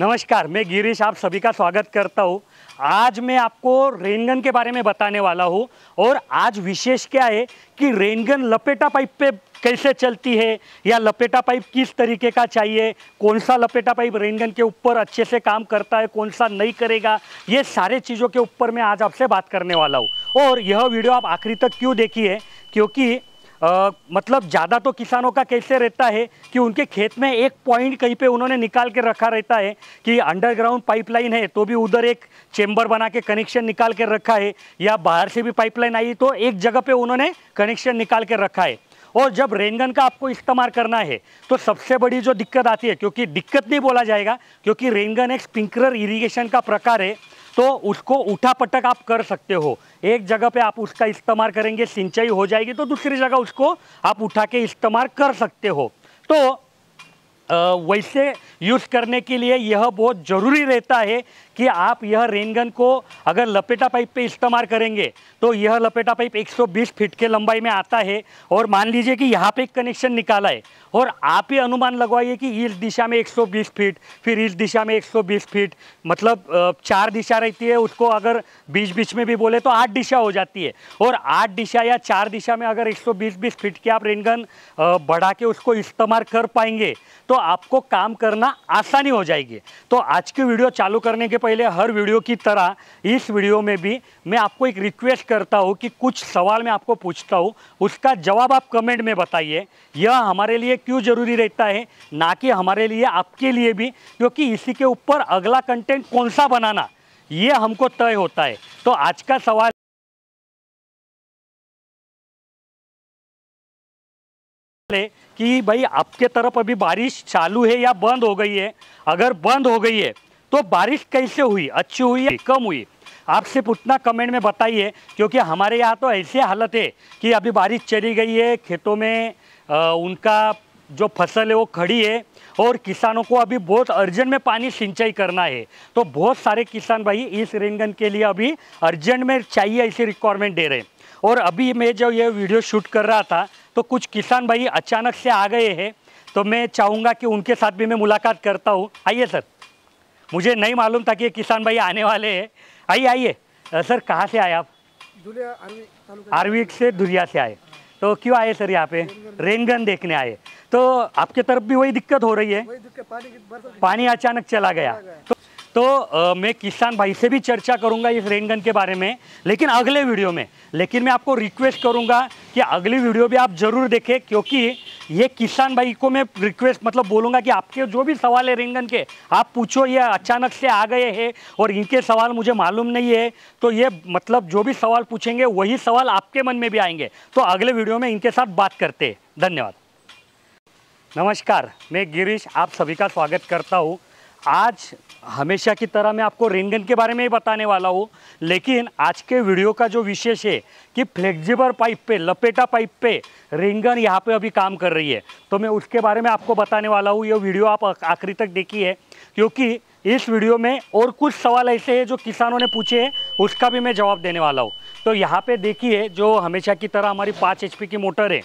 नमस्कार, मैं गिरीश, आप सभी का स्वागत करता हूँ। आज मैं आपको रेनगन के बारे में बताने वाला हूँ और आज विशेष क्या है कि रेनगन लपेटा पाइप पे कैसे चलती है या लपेटा पाइप किस तरीके का चाहिए, कौन सा लपेटा पाइप रेनगन के ऊपर अच्छे से काम करता है, कौन सा नहीं करेगा, ये सारे चीज़ों के ऊपर मैं आज आपसे बात करने वाला हूँ। और यह वीडियो आप आखिरी तक क्यों देखिए, क्योंकि मतलब ज़्यादा तो किसानों का कैसे रहता है कि उनके खेत में एक पॉइंट कहीं पे उन्होंने निकाल के रखा रहता है कि अंडरग्राउंड पाइपलाइन है तो भी उधर एक चेंबर बना के कनेक्शन निकाल के रखा है, या बाहर से भी पाइपलाइन आई तो एक जगह पे उन्होंने कनेक्शन निकाल के रखा है। और जब रेनगन का आपको इस्तेमाल करना है तो सबसे बड़ी जो दिक्कत आती है, क्योंकि दिक्कत नहीं बोला जाएगा क्योंकि रेनगन एक स्प्रिंकलर इरीगेशन का प्रकार है, तो उसको उठा पटक आप कर सकते हो। एक जगह पे आप उसका इस्तेमाल करेंगे, सिंचाई हो जाएगी तो दूसरी जगह उसको आप उठा के इस्तेमाल कर सकते हो। तो वैसे यूज़ करने के लिए यह बहुत ज़रूरी रहता है कि आप यह रेनगन को अगर लपेटा पाइप पे इस्तेमाल करेंगे तो यह लपेटा पाइप 120 फीट के लंबाई में आता है। और मान लीजिए कि यहाँ पे एक कनेक्शन निकाला है और आप ही अनुमान लगवाइए कि इस दिशा में 120 फीट, फिर इस दिशा में 120 फीट, मतलब 4 दिशा रहती है, उसको अगर बीच बीच में भी बोले तो 8 दिशा हो जाती है। और 8 दिशा या 4 दिशा में अगर 120 फीट की आप रेनगन बढ़ा के उसको इस्तेमाल कर पाएंगे तो आपको काम करना आसानी हो जाएगी। तो आज की वीडियो चालू करने के पहले हर वीडियो की तरह इस वीडियो में भी मैं आपको एक रिक्वेस्ट करता हूँ कि कुछ सवाल मैं आपको पूछता हूँ, उसका जवाब आप कमेंट में बताइए। यह हमारे लिए क्यों ज़रूरी रहता है, ना कि हमारे लिए, आपके लिए भी, क्योंकि इसी के ऊपर अगला कंटेंट कौन सा बनाना ये हमको तय होता है। तो आज का सवाल कि भाई आपके तरफ अभी बारिश चालू है या बंद हो गई है? अगर बंद हो गई है तो बारिश कैसे हुई, अच्छी हुई या कम हुई? आपसे पूछना कमेंट में बताइए, क्योंकि हमारे यहाँ तो ऐसी हालत है कि अभी बारिश चली गई है, खेतों में उनका जो फसल है वो खड़ी है और किसानों को अभी बहुत अर्जेंट में पानी सिंचाई करना है। तो बहुत सारे किसान भाई इस रेनगन के लिए अभी अर्जेंट में चाहिए, ऐसी रिक्वायरमेंट दे रहे हैं। और अभी मैं जब यह वीडियो शूट कर रहा था तो कुछ किसान भाई अचानक से आ गए हैं, तो मैं चाहूँगा कि उनके साथ भी मैं मुलाकात करता हूँ। आइए सर, मुझे नहीं मालूम था कि ये किसान भाई आने वाले हैं। आइए आइए सर, कहाँ से आए आप? आरवी से, धुरिया से आए। तो क्यों आए सर यहाँ पे? रेनगन देखने आए। तो आपके तरफ भी वही दिक्कत हो रही है, पानी अचानक चला गया? तो मैं किसान भाई से भी चर्चा करूंगा इस रेनगन के बारे में, लेकिन अगले वीडियो में। लेकिन मैं आपको रिक्वेस्ट करूंगा कि अगली वीडियो भी आप ज़रूर देखें, क्योंकि ये किसान भाई को मैं रिक्वेस्ट बोलूँगा कि आपके जो भी सवाल है रेनगन के आप पूछो। ये अचानक से आ गए हैं और इनके सवाल मुझे मालूम नहीं है, तो ये जो भी सवाल पूछेंगे वही सवाल आपके मन में भी आएंगे। तो अगले वीडियो में इनके साथ बात करते हैं। धन्यवाद। नमस्कार, मैं गिरीश, आप सभी का स्वागत करता हूँ। आज हमेशा की तरह मैं आपको रेनगन के बारे में ही बताने वाला हूँ, लेकिन आज के वीडियो का जो विशेष है कि फ्लेक्सिबल पाइप पे, लपेटा पाइप पे रेनगन यहाँ पे अभी काम कर रही है, तो मैं उसके बारे में आपको बताने वाला हूँ। ये वीडियो आप आखिरी तक देखिए, क्योंकि इस वीडियो में और कुछ सवाल ऐसे हैं जो किसानों ने पूछे हैं, उसका भी मैं जवाब देने वाला हूँ। तो यहाँ पर देखिए, जो हमेशा की तरह हमारी 5 HP की मोटर है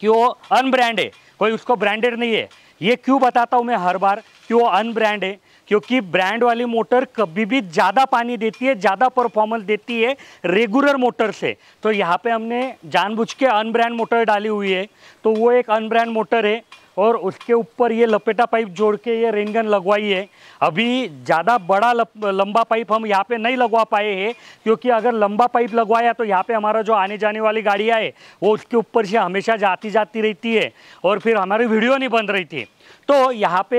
कि वो अनब्रांड है, कोई उसको ब्रांडेड नहीं है। ये क्यों बताता हूँ मैं हर बार कि वो अनब्रांड है? क्योंकि ब्रांड वाली मोटर कभी भी ज़्यादा पानी देती है, ज़्यादा परफॉर्मेंस देती है रेगुलर मोटर से। तो यहाँ पे हमने जानबूझ के अनब्रांड मोटर डाली हुई है, तो वो एक अनब्रांड मोटर है और उसके ऊपर ये लपेटा पाइप जोड़ के ये रेनगन लगवाई है। अभी ज़्यादा बड़ा लंबा पाइप हम यहाँ पे नहीं लगवा पाए हैं, क्योंकि अगर लंबा पाइप लगवाया तो यहाँ पे हमारा जो आने जाने वाली गाड़ियाँ है वो उसके ऊपर से हमेशा जाती जाती रहती है और फिर हमारी वीडियो नहीं बन रही थी। तो यहाँ पे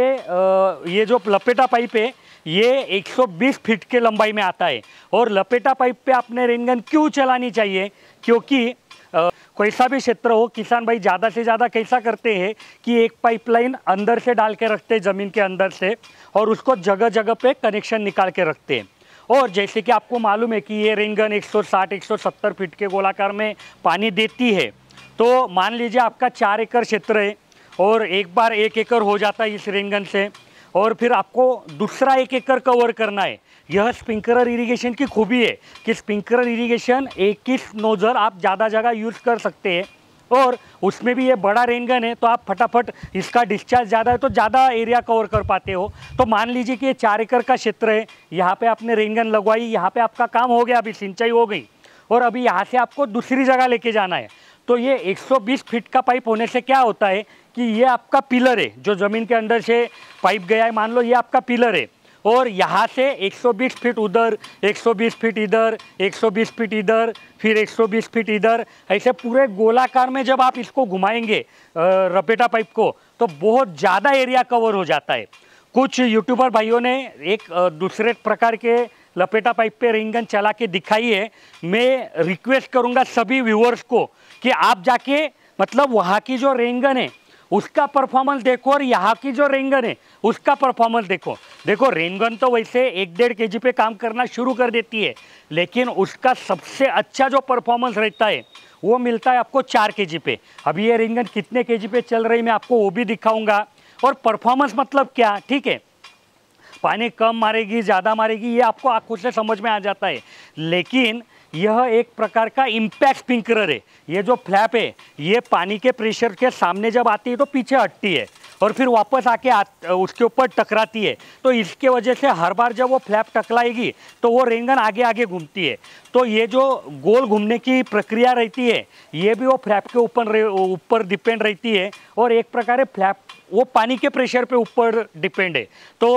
ये जो लपेटा पाइप है ये 120 फीट के लंबाई में आता है। और लपेटा पाइप पर आपने रेनगन क्यों चलानी चाहिए? क्योंकि कोई सा भी क्षेत्र हो, किसान भाई ज़्यादा से ज़्यादा कैसा करते हैं कि एक पाइपलाइन अंदर से डाल के रखते हैं, ज़मीन के अंदर से, और उसको जगह जगह पे कनेक्शन निकाल के रखते हैं। और जैसे कि आपको मालूम है कि ये रेनगन 160-170 फीट के गोलाकार में पानी देती है। तो मान लीजिए आपका 4 एकड़ क्षेत्र है और एक बार 1 एकड़ हो जाता है इस रेनगन से, और फिर आपको दूसरा 1 एकड़ कवर करना है। यह स्प्रिंकलर इरिगेशन की खूबी है कि स्प्रिंकलर इरिगेशन एक ही नोजर आप ज़्यादा जगह यूज़ कर सकते हैं। और उसमें भी ये बड़ा रेनगन है तो आप फटाफट इसका डिस्चार्ज ज़्यादा है तो ज़्यादा एरिया कवर कर पाते हो। तो मान लीजिए कि ये 4 एकड़ का क्षेत्र है, यहाँ पे आपने रेनगन लगवाई, यहाँ पे आपका काम हो गया, अभी सिंचाई हो गई और अभी यहाँ से आपको दूसरी जगह लेके जाना है। तो ये 120 फीट का पाइप होने से क्या होता है कि ये आपका पिलर है, जो ज़मीन के अंदर से पाइप गया है मान लो ये आपका पिलर है, और यहाँ से 120 फीट उधर, 120 फीट इधर, 120 फीट इधर, फिर 120 फीट इधर, ऐसे पूरे गोलाकार में जब आप इसको घुमाएंगे रपेटा पाइप को तो बहुत ज़्यादा एरिया कवर हो जाता है। कुछ यूट्यूबर भाइयों ने एक दूसरे प्रकार के लपेटा पाइप पे रेनगन चला के दिखाई है। मैं रिक्वेस्ट करूँगा सभी व्यूअर्स को कि आप जाके मतलब वहाँ की जो रेनगन है उसका परफॉर्मेंस देखो और यहाँ की जो रेनगन है उसका परफॉर्मेंस देखो। देखो रेनगन तो वैसे 1-1.5 kg पे काम करना शुरू कर देती है, लेकिन उसका सबसे अच्छा जो परफॉर्मेंस रहता है वो मिलता है आपको 4 kg पे। अभी ये रेनगन कितने kg पे चल रही मैं आपको वो भी दिखाऊंगा। और परफॉर्मेंस मतलब क्या, ठीक है, पानी कम मारेगी ज़्यादा मारेगी ये आपको आँखों से समझ में आ जाता है, लेकिन यह एक प्रकार का इम्पैक्ट स्प्रिंकलर है। ये जो फ्लैप है ये पानी के प्रेशर के सामने जब आती है तो पीछे हटती है और फिर वापस आके उसके ऊपर टकराती है, तो इसके वजह से हर बार जब वो फ्लैप टकराएगी तो वो रेंगन आगे आगे घूमती है। तो ये जो गोल घूमने की प्रक्रिया रहती है ये भी वो फ्लैप के ऊपर डिपेंड रहती है और एक प्रकार फ्लैप वो पानी के प्रेशर पे ऊपर डिपेंड है। तो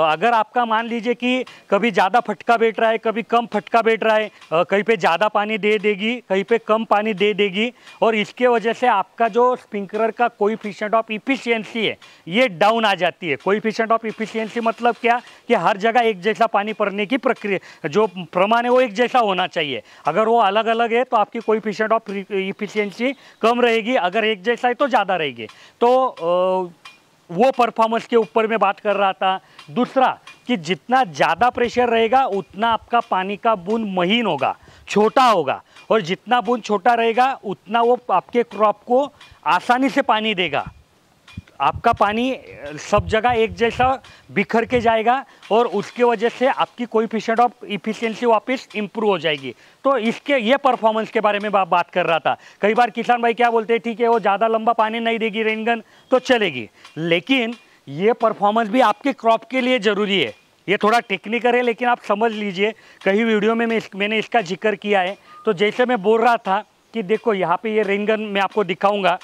अगर आपका मान लीजिए कि कभी ज़्यादा फटका बैठ रहा है कभी कम फटका बैठ रहा है, कहीं पे ज़्यादा पानी दे देगी कहीं पे कम पानी दे देगी, और इसके वजह से आपका जो स्प्रिंकलर का कोएफिशिएंट ऑफ इफिशियंसी है ये डाउन आ जाती है। कोएफिशिएंट ऑफ इफिशियंसी मतलब क्या कि हर जगह एक जैसा पानी पड़ने की प्रक्रिया जो प्रमाण है वो एक जैसा होना चाहिए। अगर वो अलग अलग है तो आपकी कोएफिशिएंट ऑफ इफिशियंसी कम रहेगी, अगर एक जैसा है तो ज़्यादा रहेगी। तो वो परफॉर्मेंस के ऊपर मैं बात कर रहा था। दूसरा कि जितना ज़्यादा प्रेशर रहेगा उतना आपका पानी का बूंद महीन होगा, छोटा होगा, और जितना बूंद छोटा रहेगा उतना वो आपके क्रॉप को आसानी से पानी देगा। आपका पानी सब जगह एक जैसा बिखर के जाएगा और उसके वजह से आपकी कोएफिशिएंट ऑफ इफिशियंसी वापस इम्प्रूव हो जाएगी। तो इसके ये परफॉर्मेंस के बारे में बात कर रहा था। कई बार किसान भाई क्या बोलते हैं, ठीक है वो ज़्यादा लंबा पानी नहीं देगी रेनगन तो चलेगी, लेकिन ये परफॉर्मेंस भी आपके क्रॉप के लिए ज़रूरी है। ये थोड़ा टेक्निकल है लेकिन आप समझ लीजिए, कई वीडियो में मैंने इसका जिक्र किया है। तो जैसे मैं बोल रहा था कि देखो यहाँ पर ये रेनगन मैं आपको दिखाऊँगा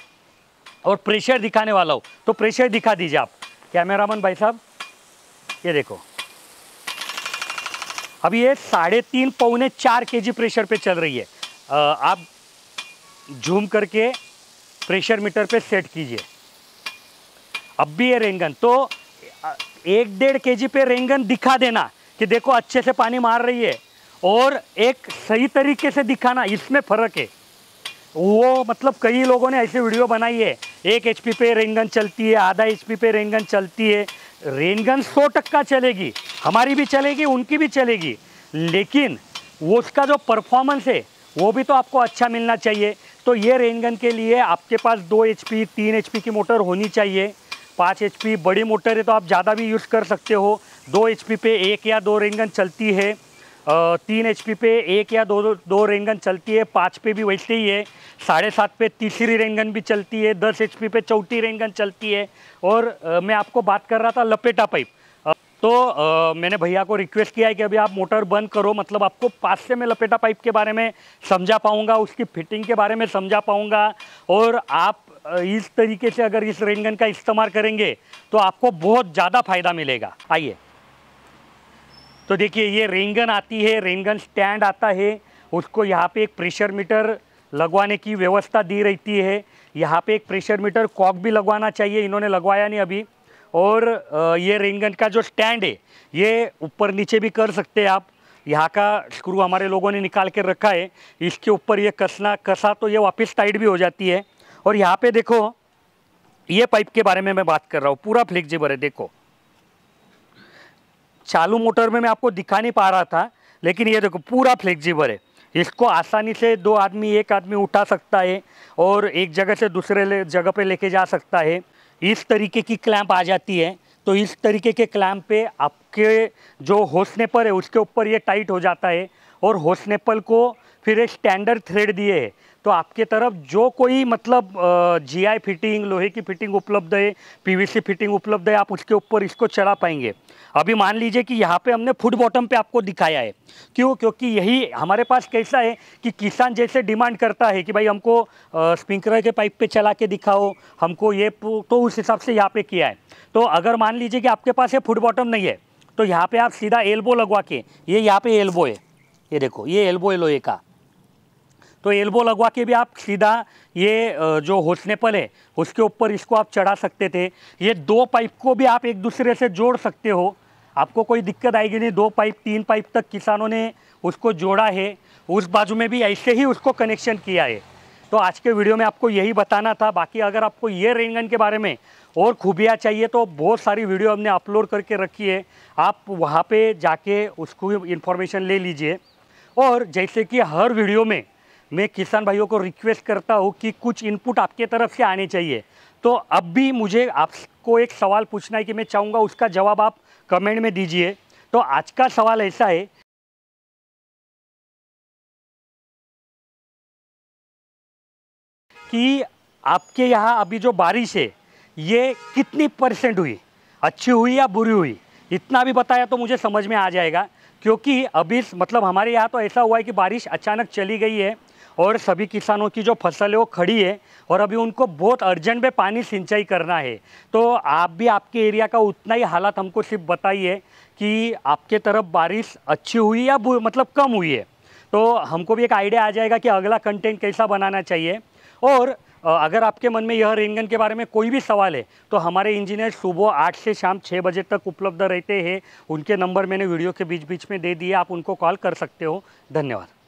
और प्रेशर दिखाने वाला हो तो प्रेशर दिखा दीजिए आप कैमरामैन भाई साहब। ये देखो अभी ये 3.5-4 kg प्रेशर पे चल रही है। आप झूम करके प्रेशर मीटर पे सेट कीजिए। अब भी ये रेंगन तो 1-1.5 kg पे रेंगन दिखा देना कि देखो अच्छे से पानी मार रही है, और एक सही तरीके से दिखाना, इसमें फ़र्क है। वो मतलब कई लोगों ने ऐसे वीडियो बनाई है 1 HP पे रेनगन चलती है, आधा HP पे रेनगन चलती है। रेनगन 100% चलेगी, हमारी भी चलेगी उनकी भी चलेगी, लेकिन वो उसका जो परफॉर्मेंस है वो भी तो आपको अच्छा मिलना चाहिए। तो ये रेनगन के लिए आपके पास 2 HP 3 HP की मोटर होनी चाहिए। 5 HP बड़ी मोटर है तो आप ज़्यादा भी यूज़ कर सकते हो। 2 HP पे 1 या 2 रेनगन चलती है, 3 HP पे 1 या 2 रेनगन चलती है, 5 पे भी वैसे ही है, 7.5 पे तीसरी रेनगन भी चलती है, 10 HP पे चौथी रेनगन चलती है। और मैं आपको बात कर रहा था लपेटा पाइप। तो मैंने भैया को रिक्वेस्ट किया है कि अभी आप मोटर बंद करो, मतलब आपको पास से मैं लपेटा पाइप के बारे में समझा पाऊँगा, उसकी फिटिंग के बारे में समझा पाऊँगा। और आप इस तरीके से अगर इस रेनगन का इस्तेमाल करेंगे तो आपको बहुत ज़्यादा फायदा मिलेगा। आइए तो देखिए ये रेनगन आती है, रेनगन स्टैंड आता है, उसको यहाँ पे एक प्रेशर मीटर लगवाने की व्यवस्था दी रहती है। यहाँ पे एक प्रेशर मीटर कॉक भी लगवाना चाहिए, इन्होंने लगवाया नहीं अभी। और ये रेनगन का जो स्टैंड है ये ऊपर नीचे भी कर सकते हैं आप। यहाँ का स्क्रू हमारे लोगों ने निकाल के रखा है, इसके ऊपर ये कसा तो ये वापस टाइट भी हो जाती है। और यहाँ पर देखो ये पाइप के बारे में मैं बात कर रहा हूँ, पूरा फ्लेक्सिबल है। देखो चालू मोटर में मैं आपको दिखा नहीं पा रहा था, लेकिन ये देखो पूरा फ्लेक्सिबल है। इसको आसानी से 2 आदमी 1 आदमी उठा सकता है और एक जगह से दूसरे जगह पे लेके जा सकता है। इस तरीके की क्लैंप आ जाती है, तो इस तरीके के क्लैंप पे आपके जो होस नेपर है उसके ऊपर ये टाइट हो जाता है और होस नेपर को फिर एक स्टैंडर्ड थ्रेड दिए है। तो आपके तरफ जो कोई मतलब जीआई फिटिंग, लोहे की फिटिंग उपलब्ध है, पीवीसी फिटिंग उपलब्ध है, आप उसके ऊपर इसको चढ़ा पाएंगे। अभी मान लीजिए कि यहाँ पे हमने फुट बॉटम पे आपको दिखाया है, क्यों? क्योंकि यही हमारे पास कैसा है कि किसान जैसे डिमांड करता है कि भाई हमको स्प्रिंकलर के पाइप पे चला के दिखाओ, हमको ये, तो उस हिसाब से यहाँ पे किया है। तो अगर मान लीजिए कि आपके पास ये फुट बॉटम नहीं है तो यहाँ पे आप सीधा एल्बो लगवा के, ये यहाँ पे एल्बो है, ये देखो ये एल्बो है लोहे का, तो एल्बो लगवा के भी आप सीधा ये जो होसनेपल है उसके ऊपर इसको आप चढ़ा सकते थे। ये दो पाइप को भी आप एक दूसरे से जोड़ सकते हो, आपको कोई दिक्कत आएगी नहीं। दो पाइप तीन पाइप तक किसानों ने उसको जोड़ा है, उस बाजू में भी ऐसे ही उसको कनेक्शन किया है। तो आज के वीडियो में आपको यही बताना था। बाकी अगर आपको ये रेन गन के बारे में और खूबियाँ चाहिए तो बहुत सारी वीडियो हमने अपलोड करके रखी है, आप वहाँ पर जाके उसको इन्फॉर्मेशन ले लीजिए। और जैसे कि हर वीडियो में मैं किसान भाइयों को रिक्वेस्ट करता हूँ कि कुछ इनपुट आपके तरफ से आने चाहिए। तो अब भी मुझे आपको एक सवाल पूछना है कि मैं चाहूँगा उसका जवाब आप कमेंट में दीजिए। तो आज का सवाल ऐसा है कि आपके यहाँ अभी जो बारिश है ये कितनी % हुई, अच्छी हुई या बुरी हुई? इतना भी बताया तो मुझे समझ में आ जाएगा, क्योंकि अभी मतलब हमारे यहाँ तो ऐसा हुआ है कि बारिश अचानक चली गई है और सभी किसानों की जो फसल है वो खड़ी है और अभी उनको बहुत अर्जेंट में पानी सिंचाई करना है। तो आप भी आपके एरिया का उतना ही हालात हमको सिर्फ बताइए कि आपके तरफ बारिश अच्छी हुई या मतलब कम हुई है, तो हमको भी एक आइडिया आ जाएगा कि अगला कंटेंट कैसा बनाना चाहिए। और अगर आपके मन में यह रेनगन के बारे में कोई भी सवाल है तो हमारे इंजीनियर सुबह 8 से शाम 6 बजे तक उपलब्ध रहते हैं, उनके नंबर मैंने वीडियो के बीच बीच में दे दिए, आप उनको कॉल कर सकते हो। धन्यवाद।